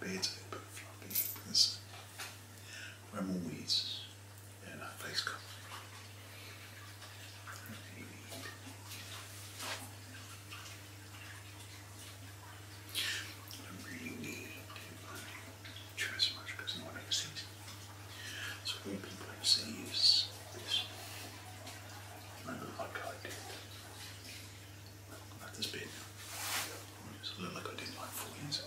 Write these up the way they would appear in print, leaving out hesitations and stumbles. beds and put floppy things. Where more weeds. Yeah, that place comes. I really need to trust much because no one ever sees it. So when people ever see is this. Remember like I did. Like this bit. It looked like I did like 4 years ago.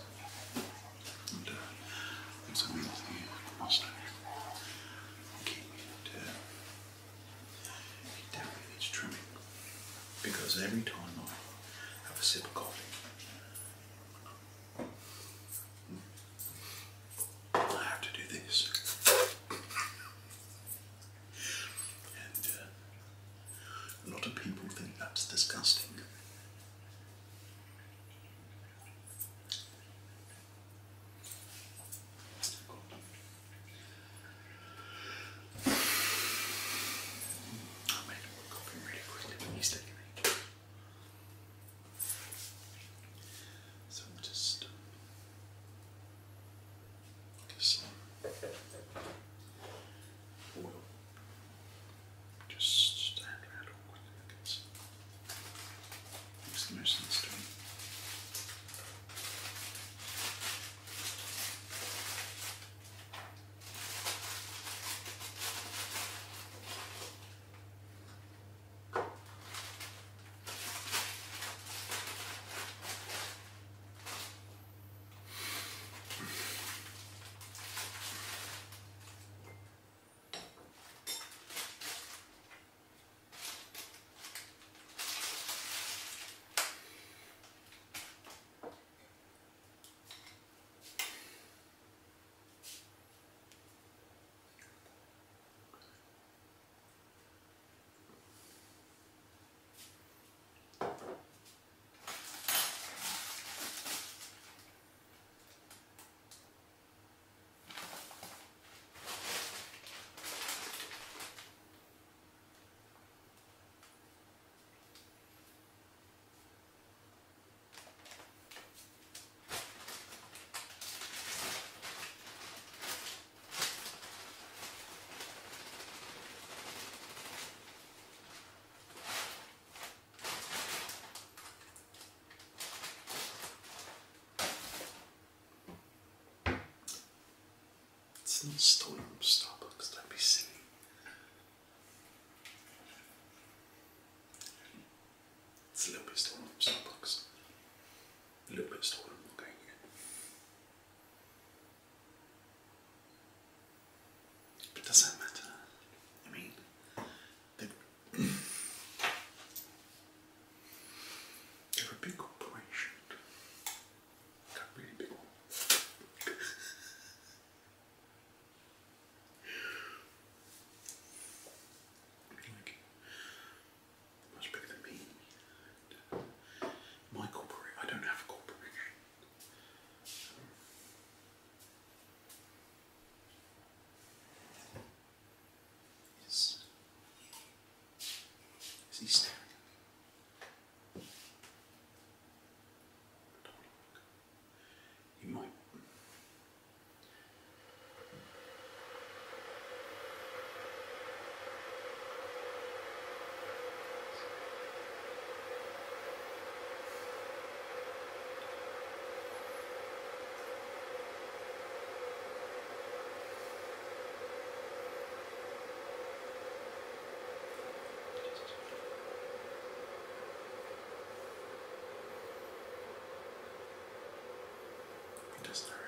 And it's a real thing, must have. Because every time I have a sip of coffee, I have to do this. And a lot of people think that's disgusting. It's not stolen from Starbucks, don't be silly. It's a little bit stolen from Starbucks. A little bit stolen. Is he staring? Don't look. He might. Just